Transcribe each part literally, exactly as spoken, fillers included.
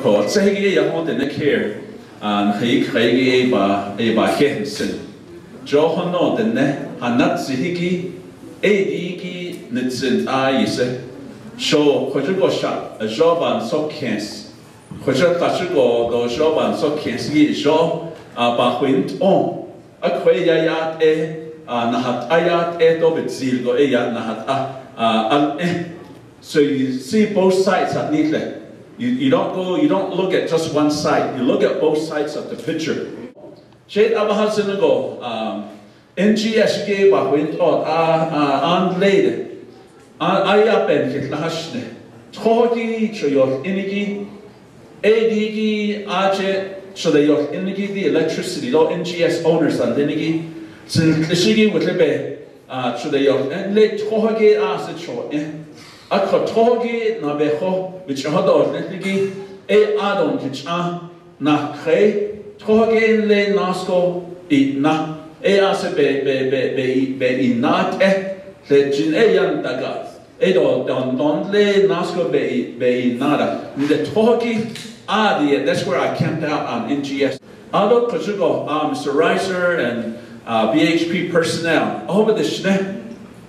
Ko tsege ya ho the care an he khege ba e ba hensen joho no the ne hanat zihiki ediki nitsen ayse show khojugo sha joban sokens khojat tashugo do joban sokens ye jo ba khwint on akhoya ya e nahat ayat e do betzil go e ya nahat an e so you see both sides at neatly. You, you don't go, you don't look at just one side, you look at both sides of the picture. Shade Abahasinago, um, N G S gave a wind or a unlaid, Ayapen Kitlashne, Torgi, Choyok Inigi, A D G, Aje, Choyok Inigi, the electricity, though N G S owners and Inigi, Sinklishigi with Libe, Choyok, and let Torgi ask it short. Akotogi Nabeho, which Hodor Netigi, E Adon Kicha, Nakre, Toge Le Nasco, Idna, E Asebe Be Be Inat, eh, Le Jin Eyan Dagat, Edo Don Don Le Nasco Be Be Nada, the Togi Adi, that's where I camped out on N G S. Ado Kajugo, Mister Reiser and B H P personnel, over the Schnee.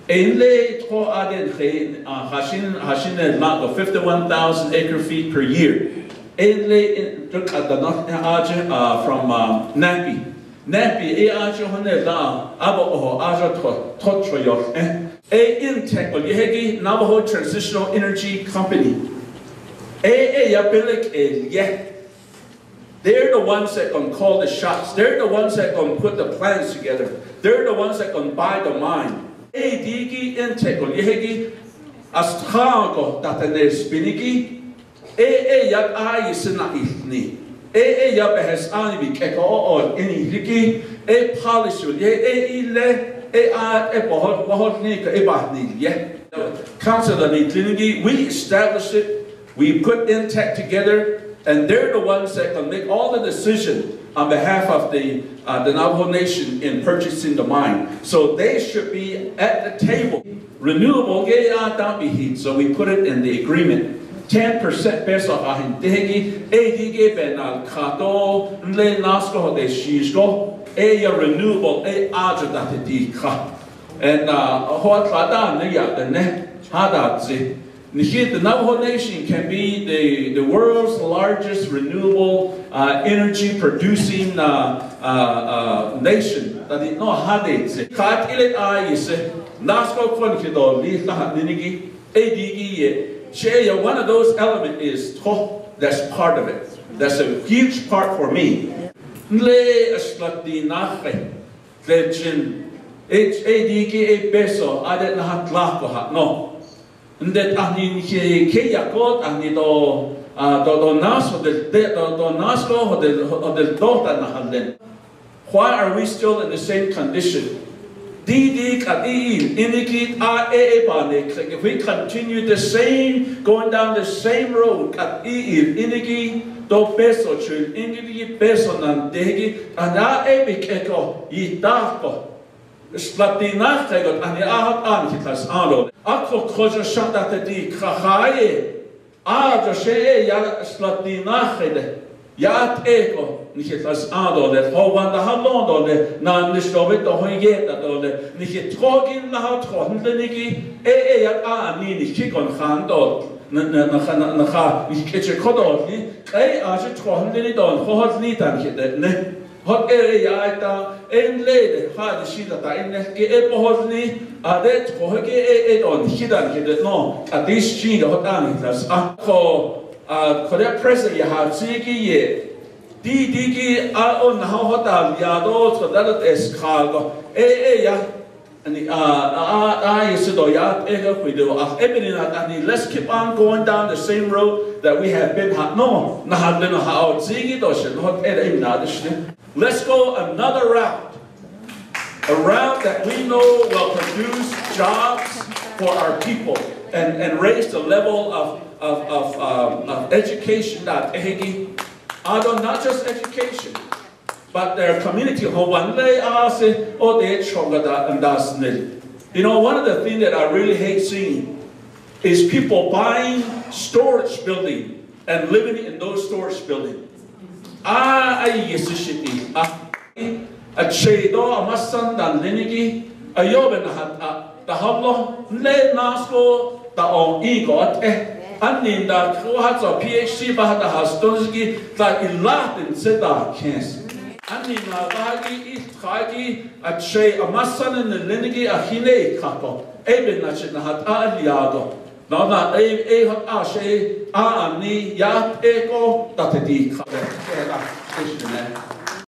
Inlay to Aden Hain Hashin Hashin lot of fifty one thousand acre feet per year. Inlay took at the North Aja from Napi. Napi E Aja Hone La Abo Aja Totroyo eh. A Intech Yehegi Navajo Transitional Energy Company. A Yabilik El Yeh. They're the ones that can call the shots. They're the ones that can put the plans together. They're the ones that can buy the mine. A D G intake on Yehegi, Astrago, Tatane Spiniki, A A Yab Aisina Ithni, A A Yab has Anibi Keko or any Hiki, A Polisul, Ye Ele, A Epohot, Wahotnik, Ebahni, Ye. Council and Itlinigi, we established it, we put intake together, and they're the ones that can make all the decisions on behalf of the, uh, the Navajo Nation in purchasing the mine. So they should be at the table. Renewable, so we put it in the agreement. ten percent based on Ahintegi, A D G Benal Kato, Nle Nasko de Shishko, Aya renewable, A Ajadatati Ka. And Hoatlada Naya, the Net Hadatzi. The Navajo Nation can be the, the world's largest renewable uh, energy producing uh, uh, uh, nation. That is not hard. Kat ilet ayise nasko konkido liha ninigi adigi. Cheya. One of those elements is to. That's part of it. That's a huge part for me. Le aslati nache lejin h adigi a peso adet nahat lakohat no. That Anin Kayakot and it all Donas or the Donasco or the Dota Nahalen. Why are we still in the same condition? D D Kadin, Inikit Aebane. We continue the same, going down the same road, Kadin, Iniki, Do Peso, Iniki, Peso, Nandegi, and Aebic Echo, Yitako. Slatina Tegot and the Ahat Antikas Ado. Ako Kojo Shatata di Kahae. Ajo She Slatina Hede. Yat Eko, Nikitas Ado, that Hovan the Halondo, the Nan Nishovit, the Hoyeta, the Nikitokin Lahatron, the Niki, Eat Ani, Chikon Hando, Naha, Nikikodoni, Kay Ajitron, the Don, Hot Nitan Hit. Hot area, and lady, hard she that I get a pohodney, a dead for her get on Hidan Hidden. No, at this she the hot anitas. Ako, uh, for that present you have Ziki ye. D D G are on how hot are Yado, so that is cargo. Eh, eh, and the ah, I said, oh, yeah, eh, we do. And let's keep on going down the same road that we have been. No, not been how Ziki does not add another. Let's go another route, a route that we know will produce jobs for our people and, and raise the level of, of, of, um, of education, not just education, but their community. You know, one of the things that I really hate seeing is people buying storage building and living in those storage buildings. Ah, Yesishiti, ah, a Chedo, a Masan, the Linigi, a Yoben, the Hablo, Le Nasco, the On Egot, eh, and in the Kohats of PhD, but the Hastonski, that in Latin said that cancer. And in Lavagi, Itragi, a Che, a Masan, and the Linigi, a Hine couple, Eben, a Chenahat, a Liago. No, no, eh, eh, ah, she, ah, ni, ya, ego, that the D.